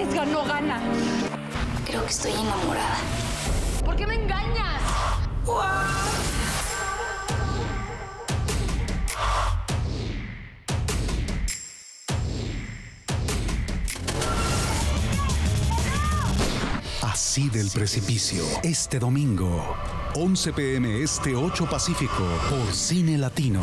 arriesga no gana. Creo que estoy enamorada. ¿Por qué me engañas? ¡Wow! Así del precipicio, este domingo, 11 p.m. este 8 Pacífico, por Cinelatino.